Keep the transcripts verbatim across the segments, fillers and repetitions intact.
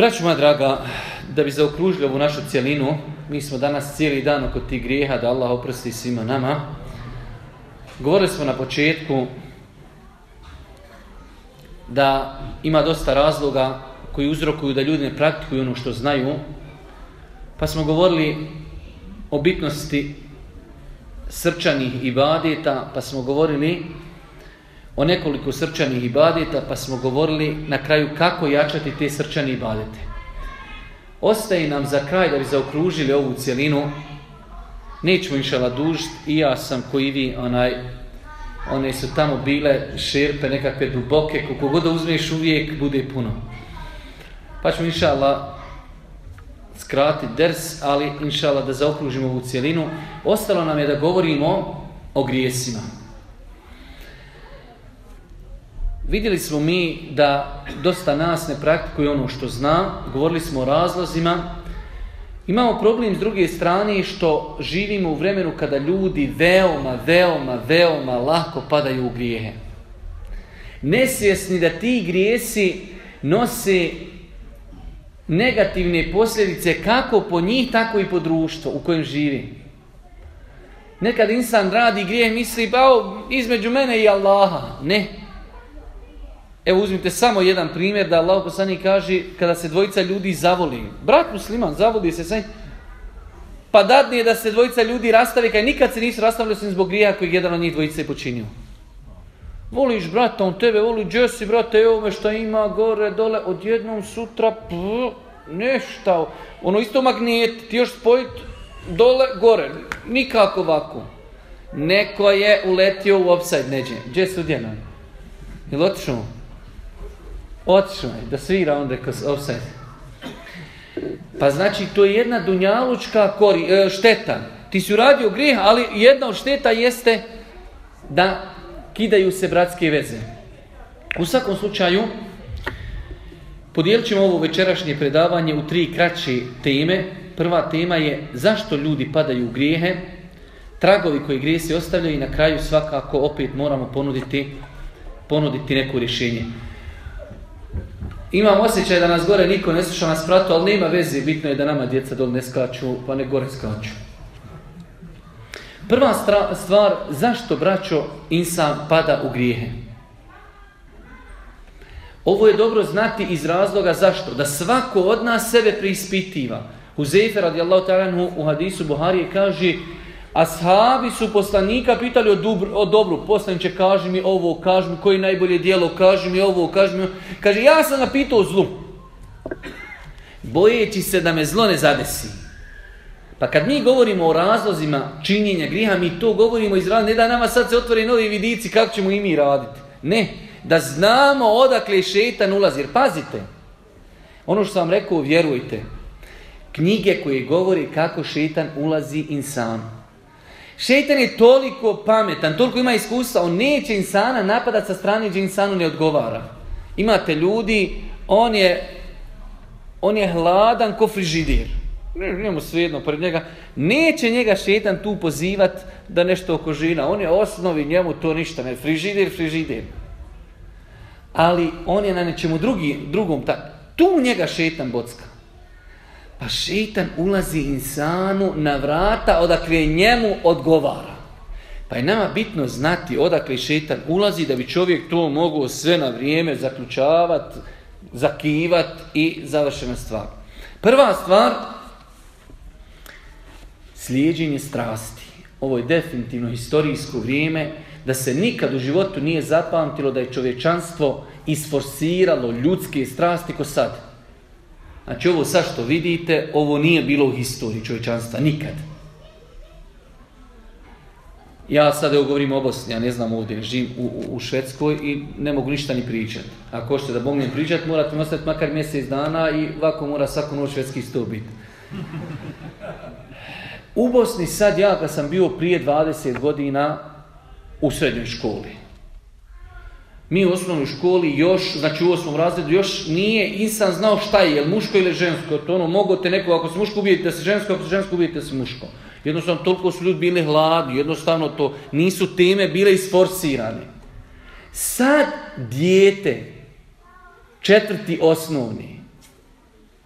Braću moja draga, da bi zaokružili ovu našu cjelinu, mi smo danas cijeli dan oko tih grijeha, da Allah oprosti svima nama. Govorili smo na početku da ima dosta razloga koji uzrokuju da ljudi ne praktikuju ono što znaju, pa smo govorili o bitnosti srčanih ibadeta, pa smo govorili o nekoliko srčanih ibadeta, pa smo govorili na kraju kako jačati te srčane ibadete. Ostaje nam za kraj, da bi zaokružili ovu cjelinu, nećemo inšala dužiti, i ja sam koji vi, onaj, one su tamo bile šerpe nekakve duboke, koliko god da uzmeš uvijek bude puno. Pa ćemo inšala skratiti ders, ali inšala da zaokružimo ovu cjelinu. Ostalo nam je da govorimo o grijesima. Vidjeli smo mi da dosta nas ne praktikuje ono što zna, govorili smo o razlozima. Imamo problem s druge strane što živimo u vremenu kada ljudi veoma, veoma, veoma lako padaju u grijehe. Nesvjesni da ti grijesi nose negativne posljedice kako po njih, tako i po društvu u kojem živi. Nekad insan radi grijeh, misli, bao, između mene i Allaha, ne. Evo uzmite samo jedan primjer da Allah poslanik kaže kada se dvojica ljudi zavoli. Brat musliman zavoli se sve. Pa dadne je da se dvojica ljudi rastave kaj nikad se nisu rastavili osim zbog grijeha koji jedan od njih dvojice je počinio. Voliš brata, on tebe voli, džesi brate, evo me šta ima gore, dole, odjednom sutra, pff, nešta. Ono isto magnet, ti još spojit dole, gore, nikako ovako. Neko je uletio u opsajd neđe. Dje sudjeno je? Jel otišao? Otišao je, da svira on rekao offside. Pa znači to je jedna dunjalučka šteta. Ti si uradio grijeh, ali jedna od šteta jeste da kidaju se bratske veze. U svakom slučaju, podijelit ćemo ovo večerašnje predavanje u tri kraće teme. Prva tema je zašto ljudi padaju u grijehe, tragovi koji grijesi ostavljaju i na kraju svakako opet moramo ponuditi, ponuditi neko rješenje. Imam osjećaj da nas gore niko ne sluša, nas pratu, ali nema veze, bitno je da nama djeca dol ne skaču, pa ne gore skaču. Prva stvar, zašto, braćo, insan pada u grijehe? Ovo je dobro znati iz razloga zašto, da svako od nas sebe preispitiva. Huzeyfe radijallahu ta'ala u hadisu Buharije kaže, ashabi su poslanika pitali o, dubru, o dobru, poslaniče kaži mi ovo, kaži mi koji najbolje dijelo, kaži mi ovo, kaži mi ovo. Kaže, ja sam ga pitao o zlu, bojeći se da me zlo ne zadesi. Pa kad mi govorimo o razlozima činjenja griha, mi to govorimo iz razloga, ne da nama sad se otvore novi vidici kako ćemo i mi raditi. Ne, da znamo odakle šetan ulazi, jer pazite, ono što sam vam rekao, vjerujte, knjige koje govori kako šetan ulazi insanu. Šeitan je toliko pametan, toliko ima iskustva, on neće insana napadati sa strane gdje insanu ne odgovara. Imate ljudi, on je, on je hladan ko frižider. Njemu svejedno pred njega. Neće njega šeitan tu pozivati da nešto oko žena. On je osnovi, njemu to ništa ne. Frižider, frižider. Ali on je na nečemu drugi, drugom. Ta, tu njega šeitan bocka. Pa šeitan ulazi insanu na vrata odakle njemu odgovara. Pa je nama bitno znati odakle šeitan ulazi da bi čovjek to mogao sve na vrijeme zaključavati, zakivati i završena stvar. Prva stvar, slijeđenje strasti. Ovo je definitivno historijsko vrijeme da se nikad u životu nije zapamtilo da je čovječanstvo isforsiralo ljudske strasti ko sad. Znači ovo sad što vidite, ovo nije bilo u historiji čovječanstva, nikad. Ja sad evo govorim o Bosni, ja ne znam ovdje, živim u, u, u Švedskoj i ne mogu ništa ni pričati. Ako hoćete da mognem pričati, morate mi ostati makar mjesec dana i ovako mora svaku noć švedski sto biti. U Bosni sad ja kad sam bio prije dvadeset godina u srednjoj školi. Mi u osnovnoj školi još, znači u osmom razredu, još nije insan znao šta je, je li muško ili žensko. To ono, mogo te neko, ako si muško ubijete da si žensko, ako si žensko ubijete da si muško. Jednostavno, toliko su ljudi bili hladni, jednostavno to nisu teme bile isforsirane. Sad dijete, četvrti osnovni,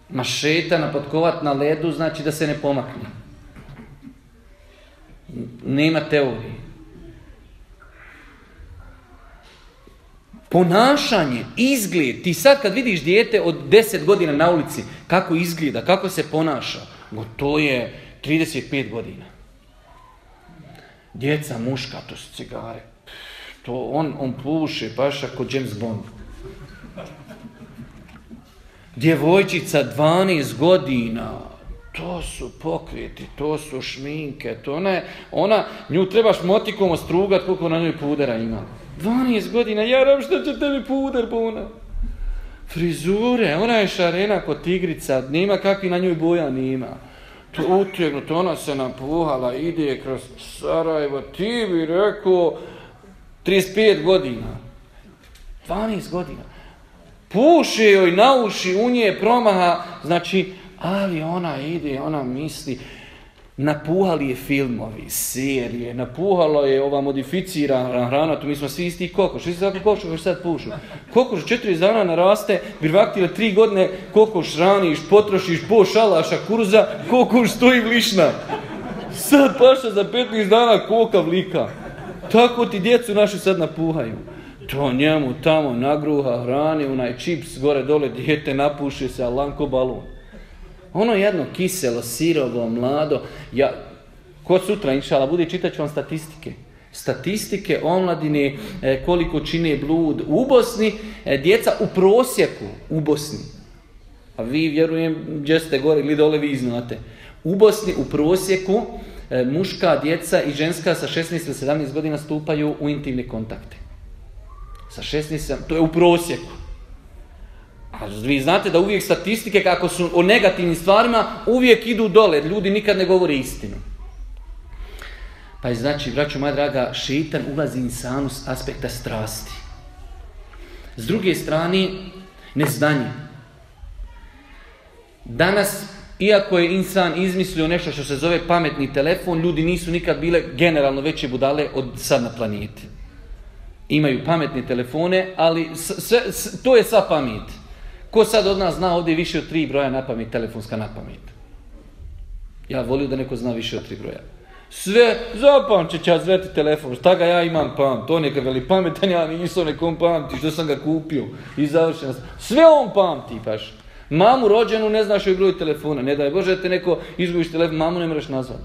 mašetana potkovat na ledu znači da se ne pomakne. Nema teorije. Ponašanje, izgled, ti sad kad vidiš dijete od deset godina na ulici, kako izgleda, kako se ponaša, to je trideset pet godina. Djeca muška, to su cigare. To on, on puše, paša, kod James Bond. Djevojčica dvanaest godina, to su pokreti, to su šminke, to ona, ona nju trebaš motikom ostrugat koliko na njoj pudera ima. dvanaest godina, jaram što će tebi puder buna. Frizure, ona je šarena kod tigrica, nema kakvi na njoj boja nema. Utjegnuto, ona se napuhala, ide kroz Sarajevo, ti bi rekao trideset pet godina, dvanaest godina, puše joj na uši, u nje promaha, znači, ali ona ide, ona misli, napuhali je filmovi, serije, napuhalo je ova modificirana hrana, tu mi smo svi isti kokoš, svi sad kokošu koš sad pušu. Kokoš četiri dana naraste, birvaktile tri godine, kokoš raniš, potrošiš, pošalaša kurza, kokoš stoji vlišna. Sad paša za petnaest dana koka vlika. Tako ti djecu našu sad napuhaju. To njemu tamo nagruha hrani, onaj čips gore dole, dijete napuše se, lanko balon. Ono jedno kiselo, sirovo, mlado. Ja, kod sutra, inšala, bude čitat ću vam statistike. Statistike omladine, e, koliko čine blud u Bosni, e, djeca u prosjeku u Bosni. A vi, vjerujem, gdje ste gore ili dole, vi znate. U Bosni u prosjeku e, muška djeca i ženska sa šesnaest ili sedamnaest godina stupaju u intimne kontakte. Sa šesnaest, to je u prosjeku. A vi znate da uvijek statistike, kako su o negativnim stvarima, uvijek idu dole. Ljudi nikad ne govore istinu. Pa je znači, braćo moja draga, šeitan ulazi insanu s aspekta strasti. S druge strane, neznanje. Danas, iako je insan izmislio nešto što se zove pametni telefon, ljudi nisu nikad bile generalno veće budale od sad na planeti. Imaju pametne telefone, ali sve, to je sva pamet. Ko sad od nas zna ovdje više od tri broja na pamet, telefonska na pamet? Ja volio da neko zna više od tri broja. Sve, zapamće će zveti telefon, šta ga ja imam pamet, on je ga veli pametan, ja nisam, nekom pamti, što sam ga kupio i završeno. Sve on pamti, paš. Mamu rođenu ne znaš joj broj telefona, ne daj Bože da te neko izgubiš telefon, mamu ne moraš nazvati.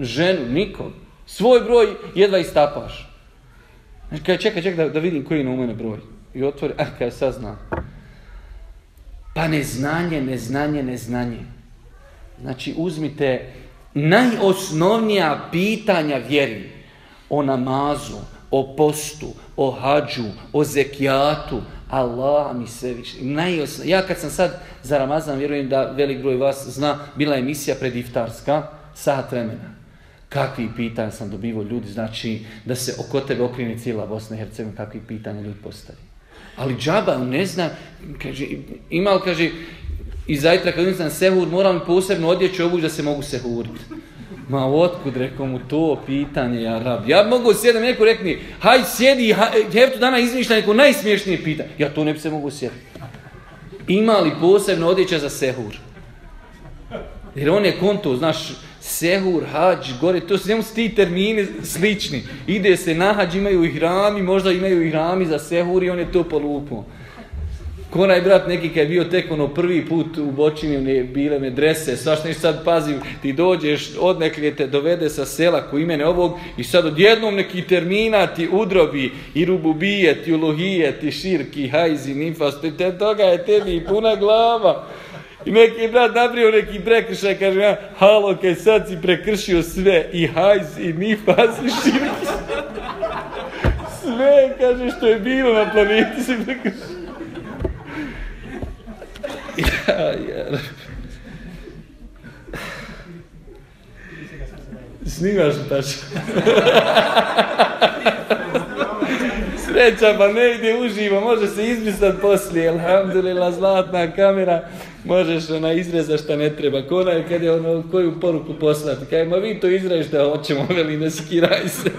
Ženu, nikog. Svoj broj jedva istapaš. Kaj, čekaj, čekaj da, da vidim koji je na u mene broj. I otvori, a kaj sad znam. Pa neznanje, neznanje, neznanje. Znači, uzmite najosnovnija pitanja vjeri. O namazu, o postu, o hađu, o zekijatu. Allah mi sve više. Najosno... Ja kad sam sad za Ramazan, vjerujem da velik broj vas zna, bila je emisija prediftarska, sat vremena. Kakvih pitanja sam dobivao ljudi, znači da se oko tebe okrene cijela Bosna i Hercegovina, kakvih pitanja ljudi postavi. Ali džaba, ne znam, kaže, ima li, kaže, i zajtra kad nisam sehur, moram posebno odjeći obući da se mogu sehuriti. Ma otkud, rekao mu, to pitanje, ja rab. Ja mogu sjedam, neko rekne, haj sjedi, heftu dana izmišlja neko najsmiješnije pitanje. Ja to ne bi se mogu sjediti. Ima li posebno odjeća za sehur? Jer on je konto, znaš, sehur, hađ, gore, to su njemu ti termini slični. Ide se na hađ, imaju ihrami, možda imaju ihrami za sehur i on je to polupo. Konaj brat neki kad je bio tek ono prvi put u Bočini, one bile medrese, svaš nešto sad pazim, ti dođeš, odnekle te dovede sa sela ko imene ovog i sad odjednom neki termina ti udrobi i rububije, ti ulohije, ti širki, hajzi, nifas, te toga je tebi puna glava. I neki brat napravio neki prekršaj, kaže ja, halo, kaj sad si prekršio sve, i hajz, i nifas, i širki. Sve, kaže, što je bilo na planeti si prekršio. Ja, jer... Snimaš tač. Sreća, pa ne ide uživo, može se izmisliti poslije, alhamdulillah, zlatna kamera. Možeš ona izreza šta ne treba, kona je kad je ono koju poruku poslati, kaj ma vi to izrežite, hoćemo, veli ne skiraj se.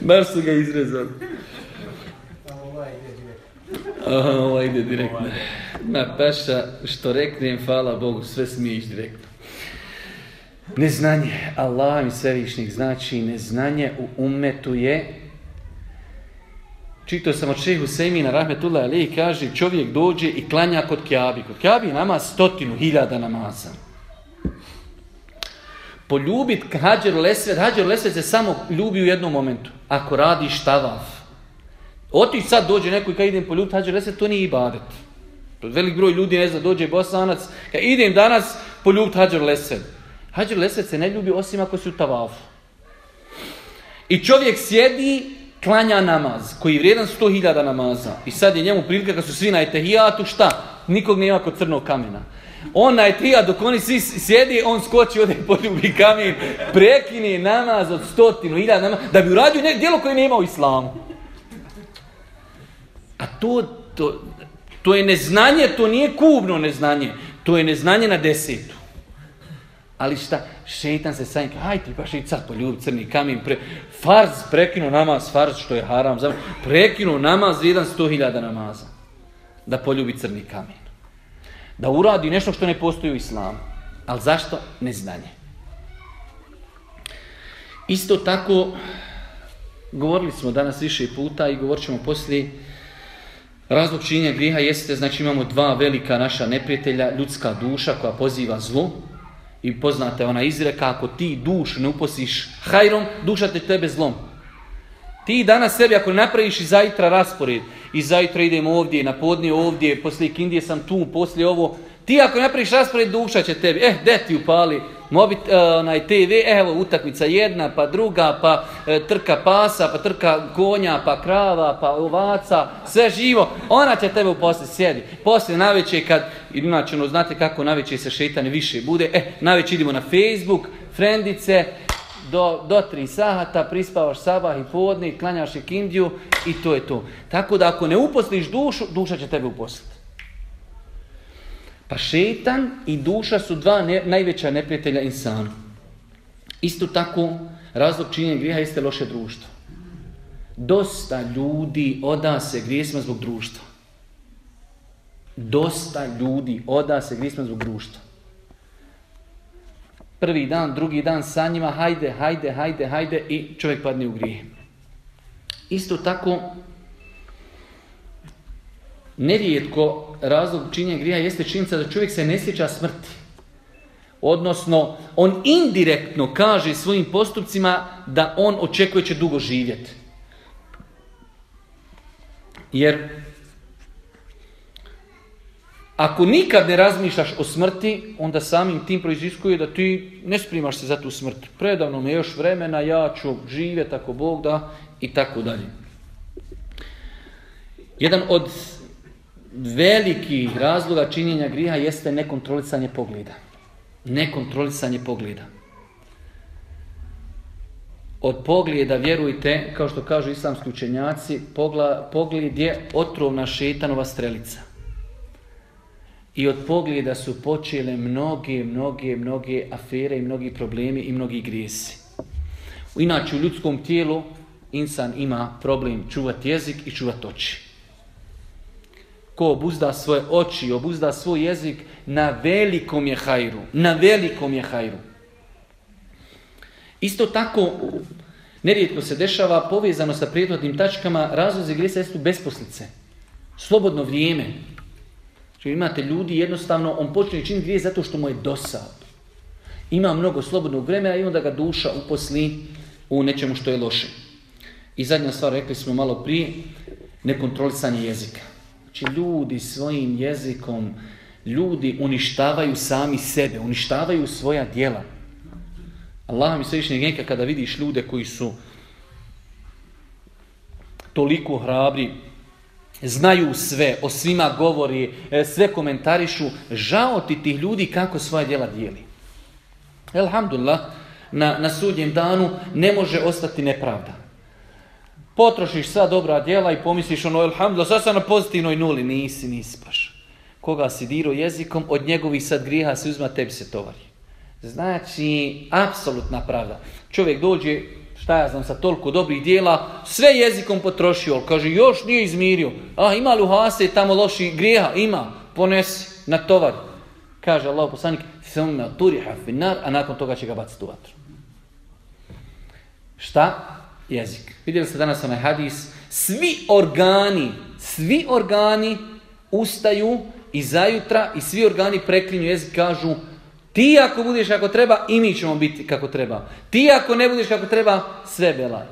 Baš su ga izrezali. Aha, ova ide direktno. Ima paša, što reknem, hvala Bogu, sve smiješ direktno. Neznanje Allah mi svevišnjih, znači neznanje u umetu je. Čitao sam od šeha Huseymina rahmetullahi alejhi, kaže čovjek dođe i klanja kod Kjabi. Kod Kjabi nama stotinu hiljada namaza. Poljubit Hadžer Lesved, Hadžer Lesved se samo ljubi u jednom momentu, ako radiš tavaf. Otiš sad dođe neko i kada idem poljubit Hadžer Lesved, to nije ibadet. Velik broj ljudi ne zna, dođe Bosanac, kada idem danas poljubit Hadžer Lesved. Hadžer Lesved se ne ljubi osim ako si u tavafu. I čovjek sjedi, klanja namaz, koji je vrijedan sto hiljada namaza. I sad je njemu prilika kad su svi na etehijatu, šta? Nikog nema kod crnog kamena. On na etehijat, dok oni svi sjedi, on skoči, ode poljubi kamen, prekine namaz od stotinu hiljada namaza, da bi uradio neko djelo koje nema u islamu. A to, to, to je neznanje, to nije kubno neznanje, to je neznanje na desetu. Ali šta, šeitan se sanjka, hajde ti baš i sad poljubi crni kamen, pre, farz, prekinu namaz, farz što je haram, znam, prekinu namaz vrijedan sto hiljada namaza, da poljubi crni kamen. Da uradi nešto što ne postoji u islamu. Ali zašto? Neznanje. Isto tako, govorili smo danas više puta i govorit ćemo poslije, razlog činjenja grijeha jeste, znači imamo dva velika naša neprijatelja, ljudska duša koja poziva zlu, i poznate ona izreka, ako ti dušu ne uposiš hajrom, duša te tebe zlom. Ti danas sebi, ako ne napraviš i zajtra raspored, i zajtra idem ovdje, na podne ovdje, poslije Kindije sam tu, poslije ovo, ti ako ne napraviš raspored, duša će tebi, eh, de ti upali, mobit, onaj te ve, evo, utakmica jedna, pa druga, pa e, trka pasa, pa trka konja, pa krava, pa ovaca, sve živo, ona će tebe uposlije sjedi. Poslije naveče kad, inače, ono, znate kako naveče se šetane više bude, eh, naveče idemo na Facebook, frendice, do, do tri sahata, prispavaš sabah i podne, klanjaš ikindiju i to je to. Tako da ako ne uposliš dušu, duša će tebe uposliti. Pa šetan i duša su dva ne, najveća neprijatelja insana. Isto tako, razlog činjenja grijeha jeste loše društvo. Dosta ljudi oda se grijesima zbog društva. Dosta ljudi oda se grijesima zbog društva. Prvi dan, drugi dan sa njima, hajde, hajde, hajde, hajde i čovjek padne u grijeh. Isto tako, nerijetko razlog činjenja grija jeste činjenica da čovjek se ne sjeća smrti. Odnosno, on indirektno kaže svojim postupcima da on očekuje će dugo živjeti. Jer ako nikad ne razmišljaš o smrti, onda samim tim proiziskuje da ti ne sprimaš se za tu smrt. Predavno mi je još vremena, ja ću živjeti ako Bog da i tako dalje. Jedan od veliki razloga činjenja griha jeste nekontrolisanje pogleda. Nekontrolisanje pogleda. Od pogleda, vjerujte, kao što kažu islamski učenjaci, pogla, pogled je otrovna šetanova strelica. I od pogleda su počele mnoge, mnoge, mnoge afere i mnogi problemi i mnogi grijesi. Inače, u ljudskom tijelu insan ima problem čuvati jezik i čuvati oči. Ko obuzda svoje oči, obuzda svoj jezik, na velikom je hajru. Na velikom je hajru. Isto tako, nerijetko se dešava, povezano sa prijetnotnim tačkama, razlozi grijeha su besposlice. Slobodno vrijeme. Znači imate ljudi, jednostavno, on počne činiti grijeh zato što mu je dosad. Ima mnogo slobodnog vremena i onda ga duša uposli u nečemu što je loše. I zadnja stvar, rekli smo malo prije, nekontrolisanje jezika. Znači, ljudi svojim jezikom, ljudi uništavaju sami sebe, uništavaju svoja djela. Allah mi svevišnji neka kada vidiš ljude koji su toliko hrabri, znaju sve, o svima govori, sve komentarišu, žao ti tih ljudi kako svoja djela dijeli. Elhamdulillah, na, na sudnjem danu ne može ostati nepravda. Potrošiš sva dobra djela i pomisliš ono, elhamdulillah, sad sam na pozitivnoj nuli. Nisi, nisi baš. Koga si dirao jezikom, od njegovih sad grijeha se uzma, tebi se tovari. Znači, apsolutna pravda. Čovjek dođe, šta ja znam, sa toliko dobrih djela, sve jezikom potrošio, ali kaže, još nije izmirio. A, ima li u hase tamo loših grijeha? Ima. ponesi na tovar. Kaže Allah poslanik, a nakon toga će ga baciti u vatru. Šta? Jezik. Vidjeli ste danas onaj hadis. Svi organi, svi organi ustaju i zajutra i svi organi preklinju jezik, kažu ti ako budeš kako treba i mi ćemo biti kako treba. Ti ako ne budeš kako treba, sve belaj.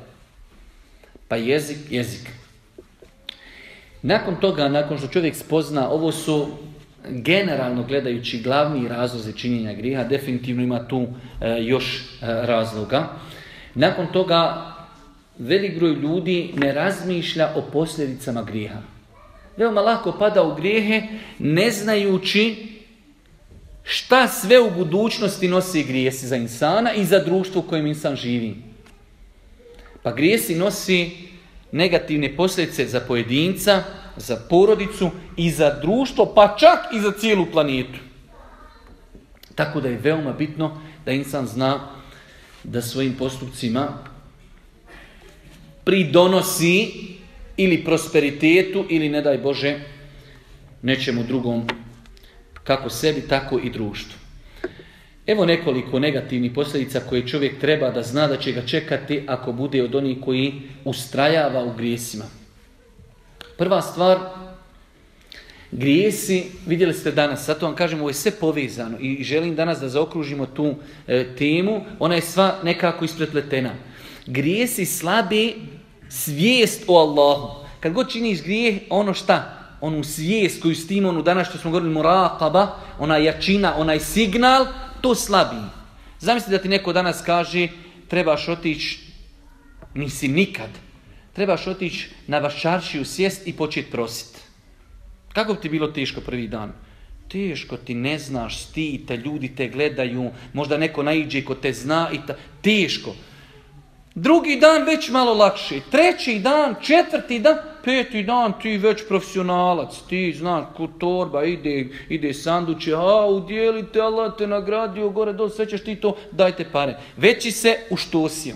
Pa jezik, jezik. Nakon toga, nakon što čovjek spozna, ovo su generalno gledajući glavni razlozi činjenja griha, definitivno ima tu e, još e, razloga. Nakon toga velik broj ljudi ne razmišlja o posljedicama griha. Veoma lako pada u grijehe ne znajući šta sve u budućnosti nosi grijesi za insana i za društvo u kojem insan živi. Pa grijesi nosi negativne posljedice za pojedinca, za porodicu i za društvo, pa čak i za cijelu planetu. Tako da je veoma bitno da insan zna da svojim postupcima pridonosi ili prosperitetu ili, ne daj Bože, nečemu drugom, kako sebi, tako i društvu. Evo nekoliko negativnih posljedica koje čovjek treba da zna da će ga čekati ako bude od onih koji ustrajava u grijesima. Prva stvar, grijesi, vidjeli ste danas, sad to vam kažem, ovo je sve povezano i želim danas da zaokružimo tu e, temu, ona je sva nekako isprepletena. Grijesi slabi svijest o Allahu. Kad god činiš grijeh, ono šta? Onu svijest koju s tim, onu danas što smo govorili, muraqaba, ona jačina, onaj signal, to slabi. Zamislite da ti neko danas kaže, trebaš otići, nisi nikad, trebaš otići na vašaršiju sjest i početi prositi. Kako bi ti bilo teško prvi dan? Teško, ti ne znaš, ti, te ljudi te gledaju, možda neko naiđe ko te zna, i ta, teško. Drugi dan već malo lakše, treći dan, četvrti dan, peti dan ti već profesionalac, ti znaš, ko torba, ide, ide sanduče, a udjelite, Allah te nagradio, gore dol, sve ćeš ti to, dajte pare. Veći se uštosio.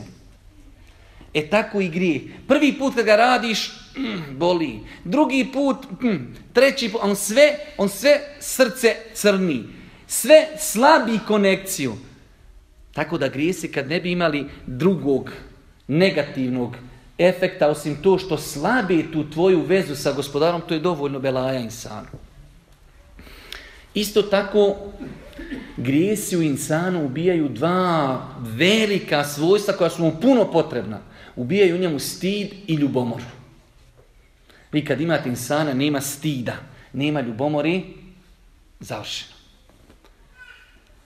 E tako i grijeh. Prvi put kad ga radiš, mm, boli. Drugi put, mm, treći put, on sve, on sve srce crni. Sve slabi konekciju. Tako da grijesi kad ne bi imali drugog negativnog efekta, osim to što slabi tu tvoju vezu sa gospodarom, to je dovoljno belaja insanu. Isto tako, grijesi u insanu ubijaju dva velika svojstva koja su mu puno potrebna. Ubijaju u njemu stid i ljubomor. Vi kad imate insana, nema stida, nema ljubomori, završeno.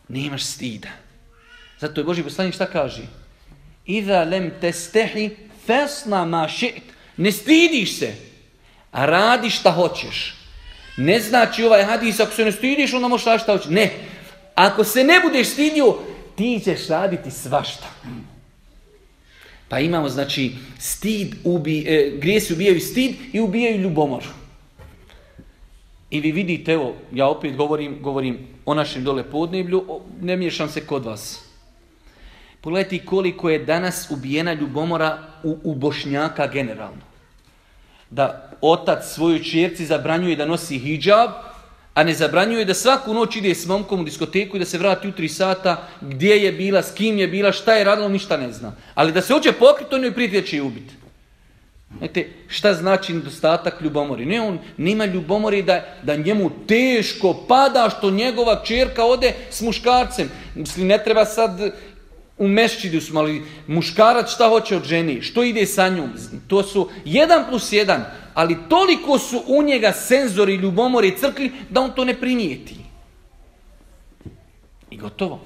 Nemaš stida. Zato je Božji poslanik šta kaže? Iza lem testehi fesna mašit. Ne stidiš se, a radi šta hoćeš. Ne znači ovaj hadis, ako se ne stidiš, onda možeš raditi šta hoćeš. Ne. Ako se ne budeš stidio, ti ćeš raditi svašta. Pa imamo, znači, stid ubi, e, grijesi ubijaju stid i ubijaju ljubomor. I vi vidite, evo, ja opet govorim, govorim o našem dole podneblju, ne miješam se kod vas. Pogledajte koliko je danas ubijena ljubomora u, u Bošnjaka generalno. Da otac svoju čerci zabranjuje da nosi hijab, a ne zabranjuje da svaku noć ide s momkom u diskoteku i da se vrati u tri sata, gdje je bila, s kim je bila, šta je radila, ništa ne zna. Ali da se hoće pokriti, on joj pritječe i ubiti. Znate, šta znači nedostatak ljubomori? Ne, on nema ljubomori da, da njemu teško pada što njegova čerka ode s muškarcem. Mislim, ne treba sad... U mešćidu smo, ali muškarac šta hoće od ženi, što ide sa njom, to su jedan plus jedan, ali toliko su u njega senzori ljubomori crkli da on to ne primijeti. I gotovo.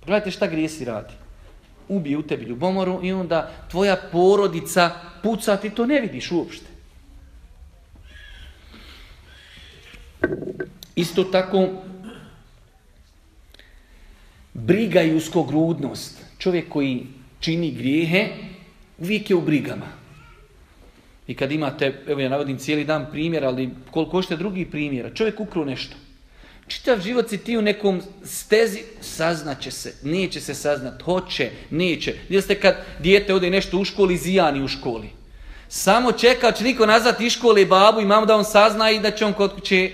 Pogledajte šta grijesi radi. Ubije u tebi ljubomoru i onda tvoja porodica puca, ti to ne vidiš uopšte. Isto tako, briga i uskogrudnost. Čovjek koji čini grijehe, uvijek je u brigama. I kad imate, evo ja navodim cijeli dan primjer, ali koliko ošte drugih primjera, čovjek ukru nešto. Čitav život si ti u nekom stezi, saznaće se, neće se saznat, hoće, neće. Gdje ste kad dijete ode nešto u školi, zijani u školi. Samo čeka, će niko nazvati iz škole babu i mamu da on sazna i da će on kod kuće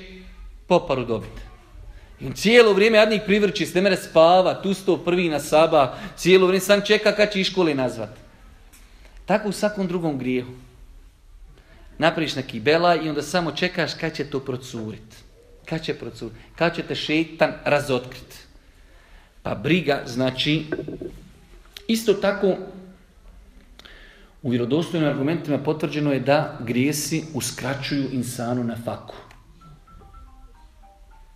poparu dobiti. I cijelo vrijeme jadnik privrči, s ne mere spava, tu sto prvi na saba, cijelo vrijeme sam čeka kad će iz škole nazvat. Tako u svakom drugom grijehu. Napraviš neki belaj i onda samo čekaš kad će to procurit. Kad će procurit, kad će te šeitan razotkriti. Pa briga, znači, isto tako u vjerodostojnim argumentima potvrđeno je da grijesi uskraćuju insanu na faku.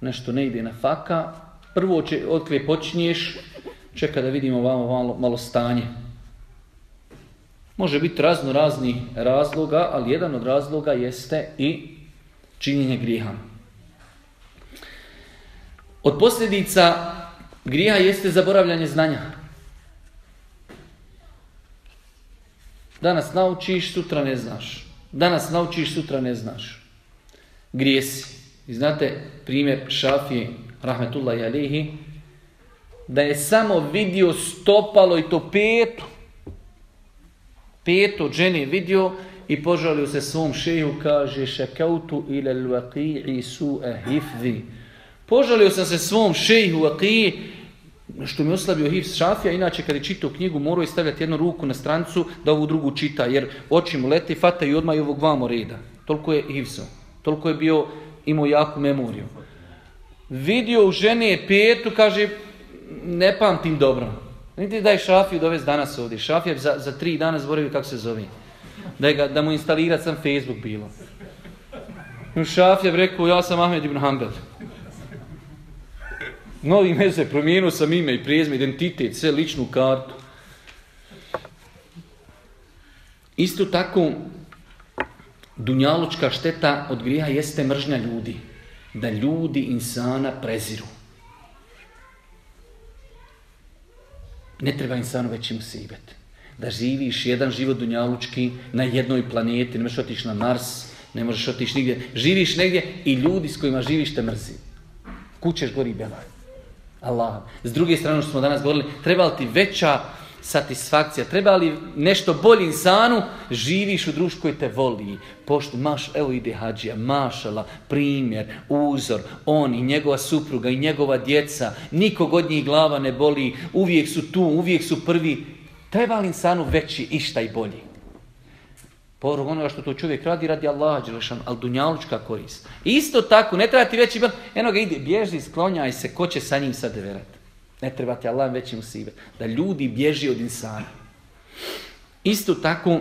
Nešto ne ide na faka, prvo otkve počinješ, čeka da vidimo vamo malo, malo stanje. Može biti razno razni razloga, ali jedan od razloga jeste i činjenje grijeha. Od posljedica grijeha jeste zaboravljanje znanja. Danas naučiš, sutra ne znaš. Danas naučiš, sutra ne znaš. Grijesi. I znate primjer Šafije, rahmetullahi alejhi, da je samo vidio stopalo i to petu. Petu žene vidio i požalio se svom šeju, kaže šakautu ila al-waqi'i su'a hifzi. Požalio sam se svom šejhu Waqi'i, što mi oslabio hifz Šafija, inače kad je čitao knjigu morao je stavljati jednu ruku na strancu da ovu drugu čita, jer oči mu lete, fata i odmah i ovog vamo reda. Toliko je hifzao, toliko je bio imao jaku memoriju. Vidio u žene petu, kaže, ne pamtim dobro. Niti daj Šafiju dovez danas ovdje. Šafija za, za tri dana zboravio kako se zove. Da, ga, da mu instalira sam Facebook bilo. Šafija bi rekao, ja sam Ahmed ibn Hanbel. Novi meze, promijenuo sam ime i prezme, identitet, sve ličnu kartu. Isto tako, dunjalučka šteta od grijeha jeste mržnja ljudi. Da ljudi insana preziru. Ne treba insanu veći musibet. Da živiš jedan život dunjalučki na jednoj planeti, ne možeš otići na Mars, ne možeš otići nigdje. Živiš negdje i ljudi s kojima živiš te mrzi. Kućeš gori belaj. Allah. S druge strane što smo danas govorili, treba li ti veća satisfakcija, treba li nešto bolje insanu, živiš u društvu koji te voli, pošto maš, evo ide hađija, mašala, primjer, uzor, on i njegova supruga i njegova djeca, nikog od njih glava ne boli, uvijek su tu, uvijek su prvi, treba li insanu veći išta i bolji? Porog onoga što to čovjek radi, radi Allah, Đelešan, ali dunjalučka korist. Isto tako, ne treba ti veći, eno ga ide, bježi, sklonjaj se, ko će sa njim sad deverati? Ne treba ti Allah veći musibet. Da ljudi bježi od insana. Isto tako,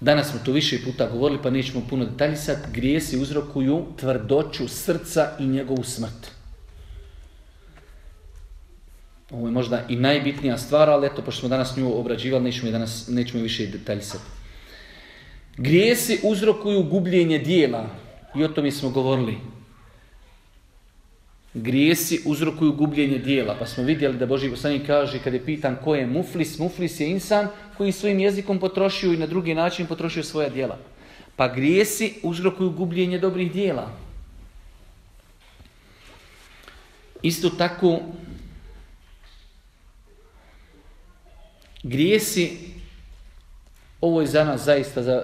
danas smo to više puta govorili, pa nećemo puno detaljisati, grijesi uzrokuju tvrdoću srca i njegovu smrt. Ovo je možda i najbitnija stvar, ali eto, pošto smo danas nju obrađivali, nećemo je danas, nećemo je više detaljisati. Grijesi uzrokuju gubljenje dijela. I o tome smo govorili. Grijesi uzrokuju gubljenje dijela. Pa smo vidjeli da Božji poslanik kaže, kad je pitan ko je muflis, muflis je insan koji svojim jezikom potrošio i na drugi način potrošio svoja dijela. Pa grijesi uzrokuju gubljenje dobrih dijela. Isto tako, grijesi, ovo je za nas zaista, za,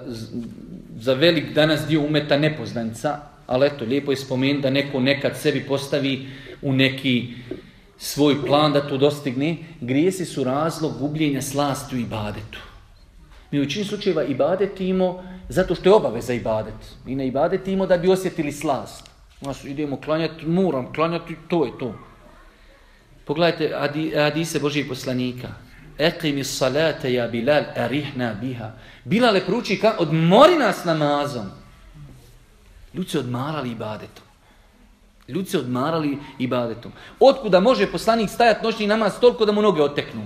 za velik danas dio umeta nepoznanica, ali eto, lijepo je spomenuti da neko nekad sebi postavi u neki svoj plan da to dostigne. Grijesi su razlog gubljenja slasti u ibadetu. Mi u većini slučajeva ibadetimo zato što je obaveza ibadet. I ne ibadetimo da bi osjetili slast. Nas idemo klanjati, moram klanjati, to je to. Pogledajte hadise Božijeg poslanika. Eqimi salate ja Bilal, erihna biha. Bilal je pruči ka, odmori nas namazom. Ljudi se odmarali ibadetom. Ljudi se odmarali ibadetom. Otkuda može poslanik stajati noćni namaz toliko da mu noge oteknu?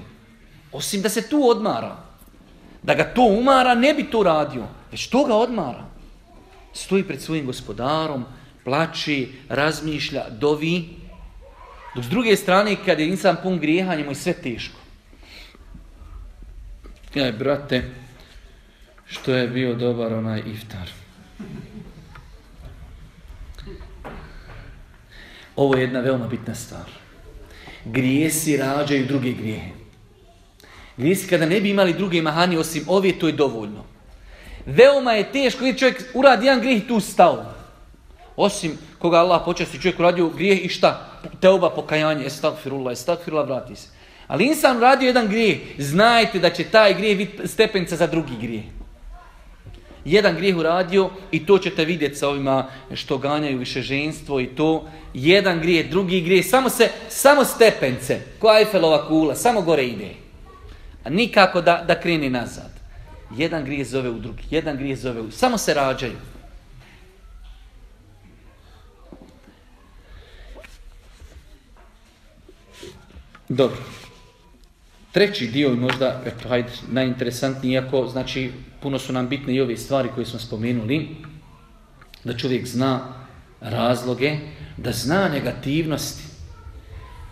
Osim da se tu odmara. Da ga to umara, ne bi to radio. Već to ga odmara. Stoji pred svojim gospodarom, plače, razmišlja, dovi. Dok s druge strane, kad je insan pun grijeha, njemu je sve teško. Aj, brate, što je bio dobar onaj iftar. Ovo je jedna veoma bitna stvar. Grijesi rađaju druge grijehe. Grijesi kada ne bi imali druge mahani osim ove, to je dovoljno. veoma je teško, vidjeti čovjek uradi jedan grijeh i tu stao. Osim koga Allah počasti, čovjek uradio grijeh i šta? Teuba, pokajanje, estagfirullah, estagfirullah, vrati se. Ali insan uradio jedan grijeh, znajte da će taj grijeh biti stepenca za drugi grijeh. Jedan grijeh uradio i to ćete vidjeti sa ovima što ganjaju višeženstvo i to. Jedan grijeh, drugi grijeh, samo, se, samo stepence, koja Eiffelova kula, samo gore ide. A nikako da, da krene nazad. Jedan grijeh zove u drugi, jedan grijeh zove u... Samo se rađaju. Dobro. Treći dio je možda hajde, najinteresantniji, iako znači, puno su nam bitne i ove stvari koje smo spomenuli, da čovjek zna razloge, da zna negativnosti.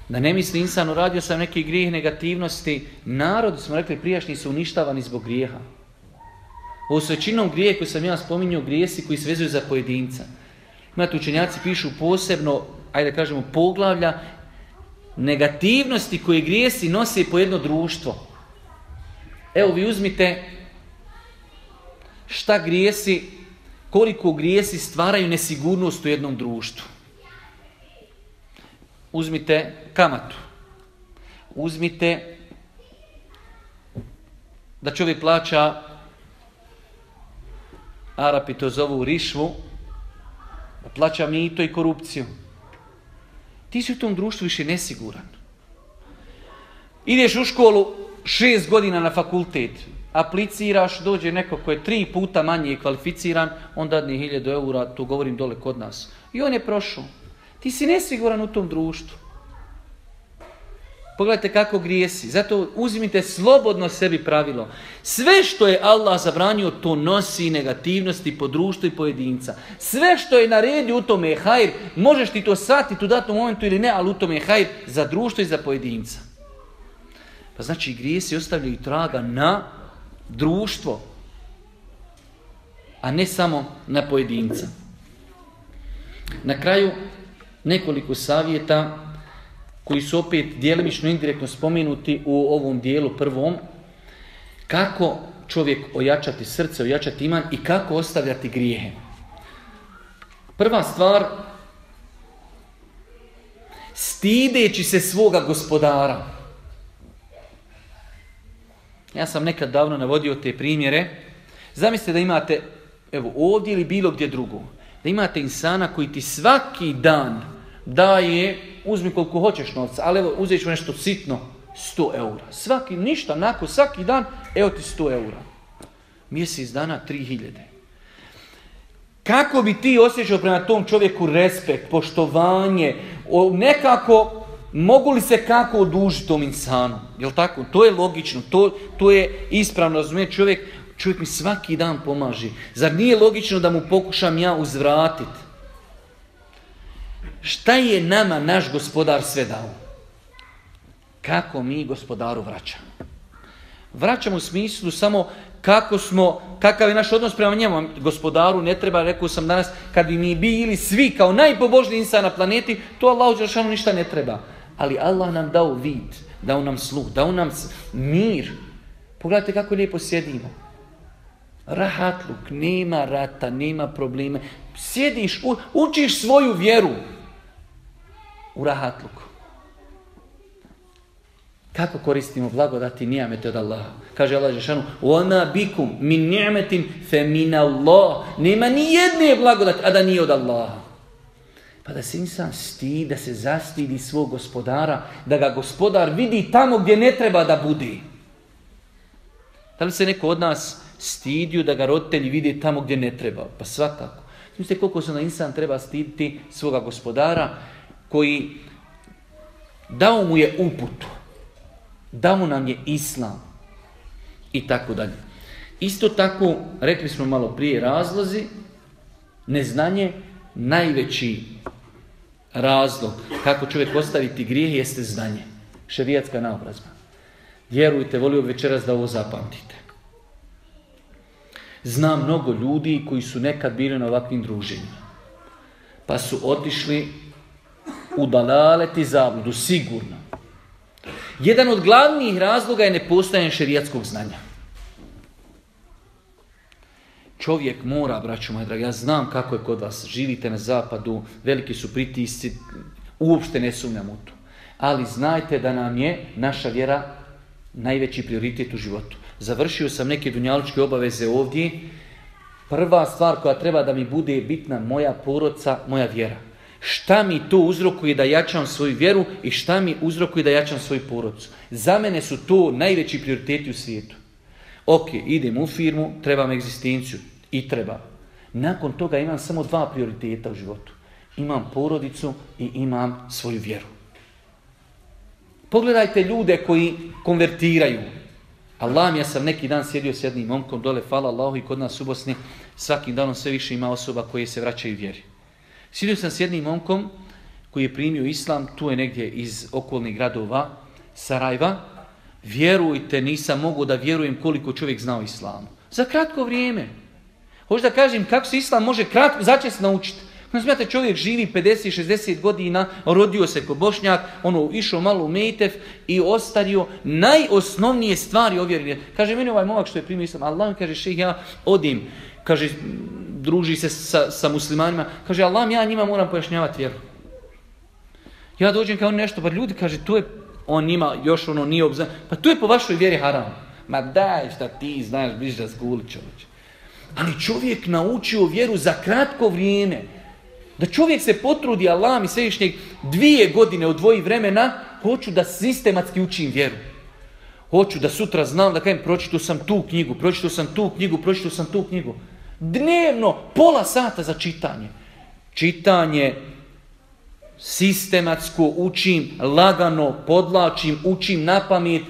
Da ne misli insan, uradio sam neki grijeh negativnosti, narodu smo rekli prijašnji su uništavani zbog grijeha. Ovo su većinom grijeh koji sam ja spominjao, grijesi koji se vezuju za pojedinca. Imate učenjaci pišu posebno, ajde da kažemo poglavlja, negativnosti koje grijesi nose po jedno društvo. Evo vi uzmite šta grijesi, koliko grijesi stvaraju nesigurnost u jednom društvu. Uzmite kamatu. Uzmite da čovjek plaća, Arapi to zovu rišvu, da plaća mito i korupciju. Ti si u tom društvu više nesiguran. Ideš u školu šest godina na fakultet, apliciraš, dođe neko ko je tri puta manje kvalificiran, on dadne hiljadu eura, to govorim dole kod nas. I on je prošao. Ti si nesiguran u tom društvu. Pogledajte kako grijesi. Zato uzmite slobodno sebi pravilo. Sve što je Allah zabranio, to nosi negativnosti po društvu i pojedinca. Sve što je naredio, u tome je hajr. Možeš ti to shvatiti u datom momentu ili ne, ali u tome je hajr za društvo i za pojedinca. Pa znači grijesi ostavljaju traga na društvo, a ne samo na pojedinca. Na kraju nekoliko savjeta koji su opet djelimično indirektno spomenuti u ovom dijelu prvom, kako čovjek ojačati srce, ojačati iman i kako ostavljati grijehe. Prva stvar, stideći se svoga gospodara. Ja sam nekad davno navodio te primjere. Zamislite da imate, evo ovdje ili bilo gdje drugo, da imate insana koji ti svaki dan daje, uzmi koliko hoćeš novca, ali evo uzet ću nešto sitno, sto eura. Svaki, ništa, nako, svaki dan, evo ti sto eura. Mjesec dana, tri hiljade. Kako bi ti osjećao prema tom čovjeku respekt, poštovanje, nekako, mogu li se kako odužiti tom insanu? Jel tako? To je logično, to, to je ispravno, razumije čovjek, čovjek mi svaki dan pomaže. Zar nije logično da mu pokušam ja uzvratiti? Šta je nama naš gospodar sve dao? Kako mi gospodaru vraćamo? Vraćamo u smislu samo kako smo, kakav je naš odnos prema njemu. Gospodaru ne treba, rekao sam danas, kad bi mi bili svi kao najpobožniji insan na planeti, to Allahu dželešanu ništa ne treba. Ali Allah nam dao vid, dao nam sluh, dao nam mir. Pogledajte kako lijepo sjedimo. Rahatluk, nema rata, nema probleme. Sjediš, u, učiš svoju vjeru. U rahatluku. Kako koristimo blagodati nijamete od Allaha? Kaže Allah dželešanu: "Wama bikum min ni'matin fa min Allah." Nema ni jedne blagodati a da nije od Allaha. Pa da se insan stidi, da se zastidi svog gospodara, da ga gospodar vidi tamo gdje ne treba da bude. Da li se neko od nas stidio da ga roditelji vide tamo gdje ne treba? Pa svakako. Mislite koliko se na insan treba stiditi svoga gospodara koji dao mu je uputu, dao nam je islam i tako dalje. Isto tako, rekli smo malo prije, razlozi, neznanje, najveći razlog kako čovjek ostaviti grijeh jeste znanje, šerijatska naobrazba. Vjerujte, volio bi večeras da ovo zapamtite. Znam mnogo ljudi koji su nekad bili na ovakvim druženjima, pa su otišli u dalalet i zabludu, sigurno. Jedan od glavnih razloga je nepostojanje šerijatskog znanja. Čovjek mora, braću moja draga, ja znam kako je kod vas, živite na zapadu, veliki su pritisci, uopšte ne sumnjam u to. Ali znajte da nam je naša vjera najveći prioritet u životu. Završio sam neke dunjalučke obaveze ovdje. Prva stvar koja treba da mi bude bitna, moja porodca, moja vjera. Šta mi to uzrokuje da jačam svoju vjeru i šta mi uzrokuje da jačam svoju porodcu? Za mene su to najveći prioriteti u svijetu. Ok, idem u firmu, trebam egzistenciju i treba. Nakon toga imam samo dva prioriteta u životu. Imam porodicu i imam svoju vjeru. Pogledajte ljude koji konvertiraju. Allah, ja sam neki dan sjedio s jednim momkom dole, hvala Allahu, i kod nas u Bosni svakim danom sve više ima osoba koje se vraćaju vjeri. Sjedio sam s jednim momkom koji je primio islam, tu je negdje iz okolnih gradova Sarajeva. Vjerujte, nisam mogao da vjerujem koliko čovjek znao islamu. Za kratko vrijeme. Hoću da kažem kako se islam može kratko začest naučiti. Znate, čovjek živi pedeset šezdeset godina, rodio se ko Bošnjak, ono, išao malo u Mejtef i ostario najosnovnije stvari ovjerili. Kaže, meni ovaj momak što je primio islam, Allah mi kaže, šejh, ja odim, kaže, druži se sa, sa muslimanima, kaže, Allah, ja njima moram pojašnjavati vjeru. Ja dođem kao nešto, pa ljudi, kaže, to je, on njima još ono nije obzan, pa to je po vašoj vjeri haram. Ma daj, šta ti znaš, bližda zguli čovječ. Ali čovjek naučio vjeru za kratko vrijeme. Da čovjek se potrudi, Allah mi svevišnjeg, dvije godine odvoji vremena, hoću da sistematski učim vjeru. Hoću da sutra znam, da kajem, pročitao sam tu knjigu, pročitao sam tu knjigu, pročitao sam tu knjigu. Dnevno, pola sata za čitanje. Čitanje sistematsko učim, lagano podlačim, učim na pamet,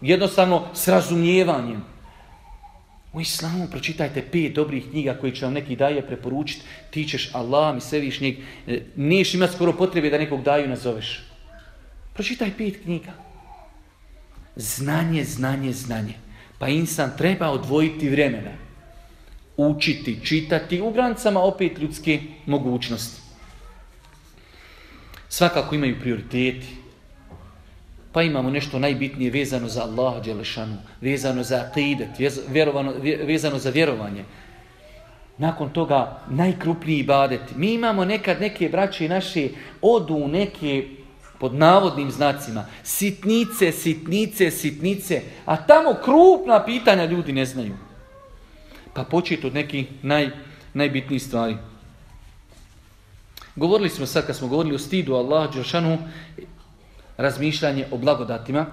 jednostavno s razumijevanjem. U islamu pročitajte pet dobrih knjiga koji će vam neki daje preporučiti, ti ćeš Allah mi svevišnjeg, niješ imati skoro potrebe da nekog daju nazoveš. Pročitaj pet knjiga. Znanje, znanje, znanje. Pa insan treba odvojiti vremena. Učiti, čitati, u granicama opet ljudske mogućnosti. Svakako imaju prioriteti. Pa imamo nešto najbitnije vezano za Allaha dželešanu, vezano za akidet, vezano za vjerovanje. Nakon toga najkrupniji ibadeti. Mi imamo nekad neke braće naše odu neke pod navodnim znacima. Sitnice, sitnice, sitnice. A tamo krupna pitanja ljudi ne znaju. Pa početi od nekih naj, najbitnijih stvari. Govorili smo sad kad smo govorili o stidu Allaha dželešanu, razmišljanje o blagodatima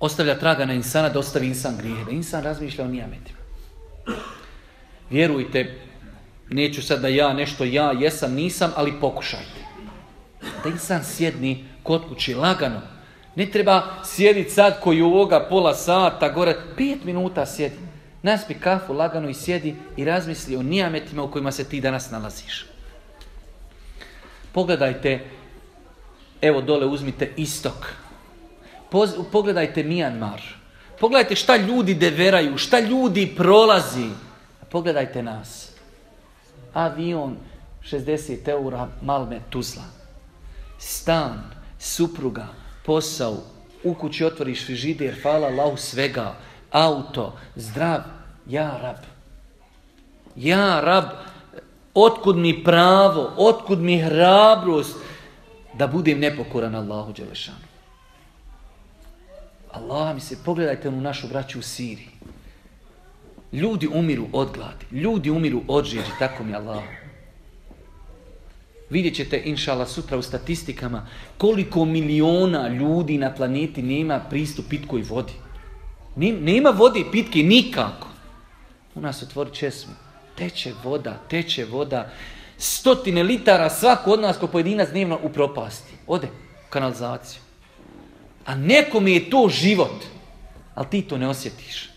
ostavlja traga na insana da ostavi insan grijehe, da insan razmišlja o nijametima. Vjerujte, neću sad da ja nešto ja jesam, nisam, ali pokušajte. Da insan sjedni kod kući lagano. Ne treba sjediti sad koji ovoga pola sata, gore, pet minuta sjedi. Naspi kafu lagano i sjedi i razmisli o nijametima u kojima se ti danas nalaziš. Pogledajte, evo dole uzmite istok, Poz, pogledajte Mijanmar, pogledajte šta ljudi deveraju, šta ljudi prolazi, pogledajte nas. Avion, šezdeset eura, Malme, Tuzla. Stan, supruga, posao, u kući otvoriš frižider, hvala Allahu svega, auto, zdrav, ja rab, ja rab. Otkud mi pravo, otkud mi hrabrost da budem nepokoran Allahu dželešanu. Allah mi se, pogledajte onu našu braću u Siriji. Ljudi umiru od gladi, ljudi umiru od žeđi, tako mi Allah. Vidjet ćete, inšallah, sutra u statistikama koliko miliona ljudi na planeti nema pristup pitkoj vodi. Nema vode pitke nikako. U nas otvori česmu. Teče voda, teče voda, stotine litara svako od nas ko pojedinac dnevno u propasti. Ode u kanalizaciju. A nekome je to život, ali ti to ne osjetiš.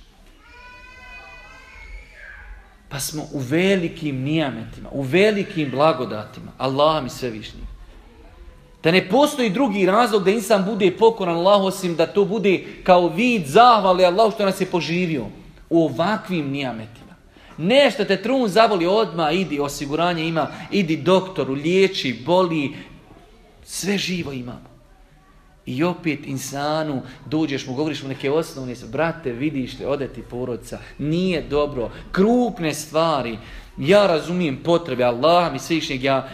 Pa smo u velikim nijametima, u velikim blagodatima. Allah mi svevišnji. Da ne postoji drugi razlog da insan bude pokoran Allah, osim da to bude kao vid zahvale Allah što nas je poživio u ovakvim nijametima. Nešto te trun zavoli, odmah idi, osiguranje ima, idi doktoru, liječi, boli, sve živo imamo. I opet insanu dođeš mu, govoriš mu neke osnovne, brate, vidiš li, ode ti porodca, nije dobro, krupne stvari, ja razumijem potrebe, Allah mi svevišnjeg, ja,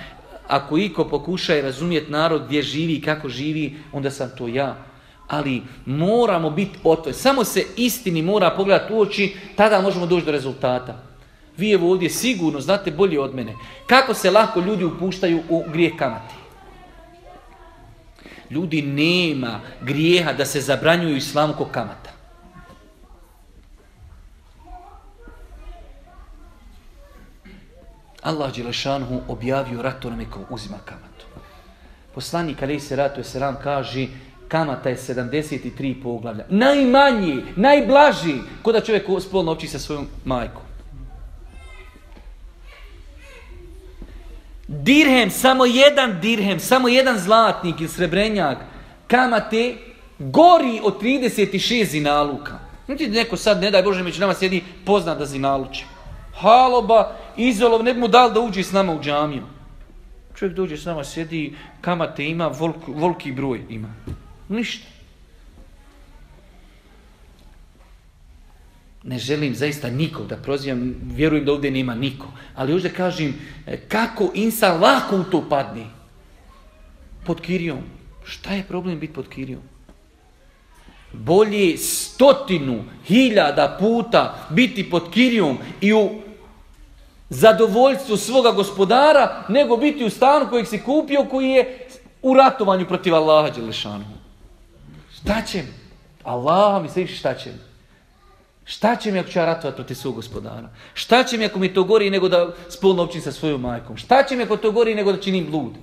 ako iko pokušaj razumjeti narod gdje živi i kako živi, onda sam to ja. Ali moramo biti otvoreni, samo se istini mora pogledati u oči, tada možemo doći do rezultata. Vi evo ovdje sigurno znate bolje od mene, kako se lako ljudi upuštaju u grijeh kamati. Ljudi, nema grijeha da se zabranjuju islamu ko kamata. Allah Đelešanuhu objavio rat onome ko uzima kamatu. Poslanik alejhi selatu ve selam kaže, kamata je sedamdeset tri poglavlja. Najmanji, najblaži, ko da čovjek spolno opći sa svojom majkom. Dirhem, samo jedan dirhem, samo jedan zlatnik ili srebrenjak, kamate gori od trideset šest zinaluka. Znači neko sad, ne daj Bože, među nama sjedi poznat da zinaluči. Haloba, Izolov, ne bi mu dal da uđe s nama u džamiju. Čovjek dođe s nama, sjedi, kamate ima, volk, volki broj ima. Ništa. Ne želim zaista nikog da prozivam, vjerujem da ovdje nema niko. Ali još da kažem, kako insan lako u to padne. Pod kirijom. Šta je problem biti pod kirijom? Bolje stotinu hiljada puta biti pod kirijom i u zadovoljstvu svoga gospodara, nego biti u stanu kojeg si kupio, koji je u ratovanju protiv Allaha Đelešanuhu. Šta će mi? Allah mi se više šta će mi? Šta će mi ako ću ja ratovati protiv svog gospodara? Šta će mi ako mi to gori nego da spolno općim sa svojom majkom? Šta će mi ako to gori nego da činim blud?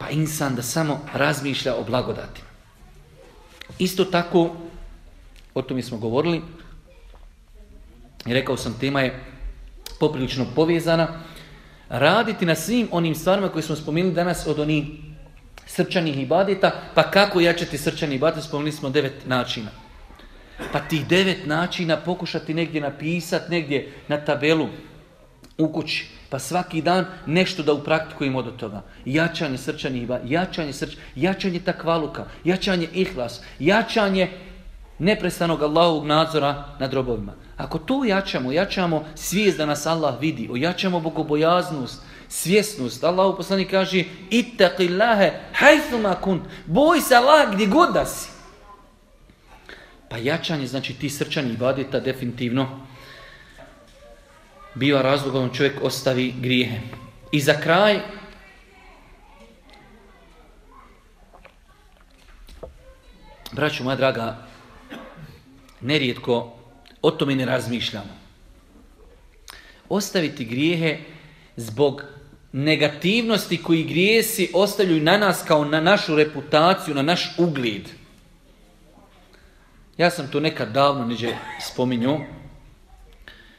Pa insan da samo razmišlja o blagodatima. Isto tako, o tome smo govorili, rekao sam, tema je poprilično povezana, raditi na svim onim stvarima koje smo spomenuli danas od onih srčanih ibadeta, pa kako jačati srčani ibadet, spomenuli smo devet načina. Pa tih devet načina pokušati negdje napisati, negdje na tabelu u kući. Pa svaki dan nešto da upraktikujemo do toga. Jačanje srčanih ibadeta, jačanje srč, jačanje takvaluka, jačanje ihlas, jačanje neprestanog Allahovog nadzora nad robovima. Ako to jačamo, jačamo svijest da nas Allah vidi, ojačamo bogobojaznost, svjesnost. Allahu poslanik kaže: "Ittaqillaha haythuma kunt." Boj se Allah gdje god da si. Pa jačanje, znači ti srčani ibadeta definitivno biva razlogom čovjek ostavi grijehe. I za kraj, braćo moja draga, nerijetko o tome ne razmišljamo. Ostaviti grijehe zbog negativnosti koji grijesi ostavljaju na nas kao na našu reputaciju, na naš ugled. Ja sam to nekad davno neđe spominjao,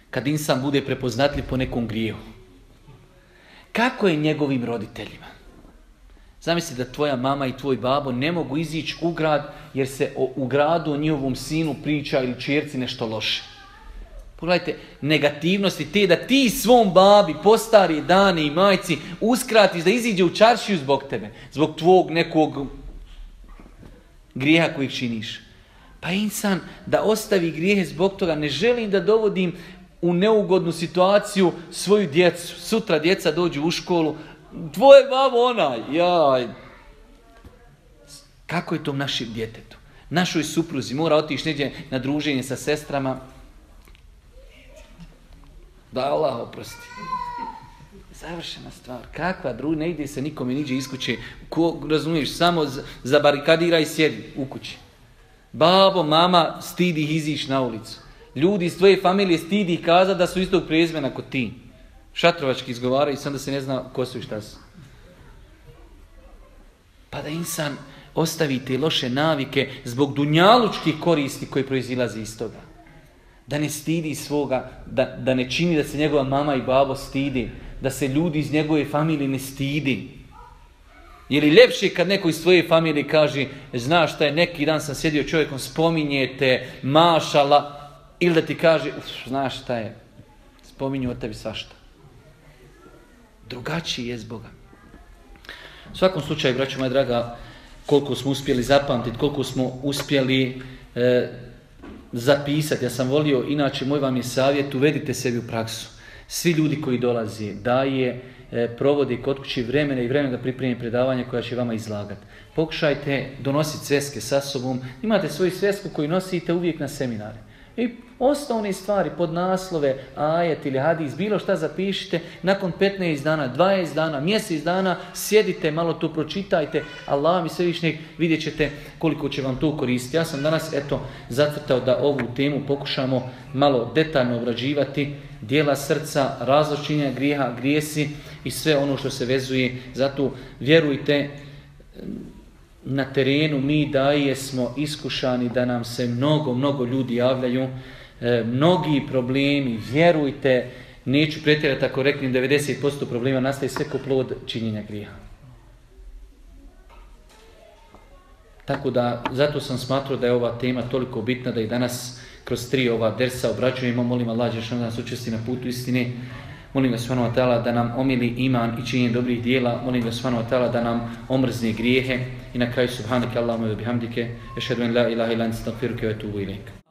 kad insan bude prepoznatljiv po nekom grijehu. Kako je njegovim roditeljima? Zamisli da tvoja mama i tvoj babo ne mogu izići u grad jer se o, u gradu o njihovom sinu priča ili čerci nešto loše. Pogledajte, negativnosti te da ti svom babi po stari dani i majci uskratiš da iziđe u čaršiju zbog tebe, zbog tvog nekog grijeha kojeg činiš. Pa insan da ostavi grijehe zbog toga, ne želim da dovodim u neugodnu situaciju svoju djecu. Sutra djeca dođu u školu, tvoje babo onaj, jaj. Kako je to našem djetetu? Našoj supruzi mora otići negdje na druženje sa sestrama. Da Allah oprosti. Završena stvar. Kakva druga, ne ide se nikome niđe iz kuće. Ko, razumiješ, samo zabarikadira i sjedi u kući. Babo, mama, stidi ih izići na ulicu. Ljudi iz tvoje familije stidi ih kazati da su istog prezmena ko ti. Šatrovački izgovaraju, sam da se ne zna ko su i šta su. Pa da insan ostavi te loše navike zbog dunjalučkih koristi koje proizilaze iz toga. Da ne stidi svoga, da, da ne čini da se njegova mama i babo stidi, da se ljudi iz njegove familije ne stidi. Je li ljepše kad neko iz tvoje familije kaže, znaš šta je, neki dan sam sjedio čovjekom, spominjete, mašala, ili da ti kaže, uf, znaš šta je, spominju o tebi svašta. Drugačiji je zbog Boga. U svakom slučaju, braćo moja draga, koliko smo uspjeli zapamtiti, koliko smo uspjeli e, zapisati. Ja sam volio, inače moj vam je savjet, uvedite sebi u praksu. Svi ljudi koji dolaze, daje, e, provode kod kući vremena i vremena da pripremi predavanja koja će vama izlagati. Pokušajte donositi sveske sa sobom. Imate svoju svesku koju nosite uvijek na seminare. I osnovne stvari, podnaslove, ajet ili hadis, bilo šta zapišite, nakon petnaest dana, dvadeset dana, mjesec dana, sjedite, malo to pročitajte, Allah mi svevišnjeg, vidjet ćete koliko će vam to koristiti. Ja sam danas, eto, zacrtao da ovu temu pokušamo malo detaljno obrađivati, dijela srca, razločinja grijeha, grijesi i sve ono što se vezuje. Zato vjerujte, na terenu mi daje smo iskušani da nam se mnogo, mnogo ljudi javljaju, e, mnogi problemi, vjerujte, neću pretjerati ako reknem devedeset posto problema nastaje sve ko plod činjenja grijeha. Tako da, zato sam smatrao da je ova tema toliko bitna da i danas kroz tri ova dersa obraćujemo. Molim Allah da nas učesti na putu istine. Molim ga subhanahu wa ta'ala da nam omili iman i činjenje dobrih dijela. Molim ga subhanahu wa ta'ala da nam omrzne grijehe. I na kraju subhanaka Allahumma wa bihamdike. Ešhedu en la ilaha illa ente estagfiruke ve etubu ilejk.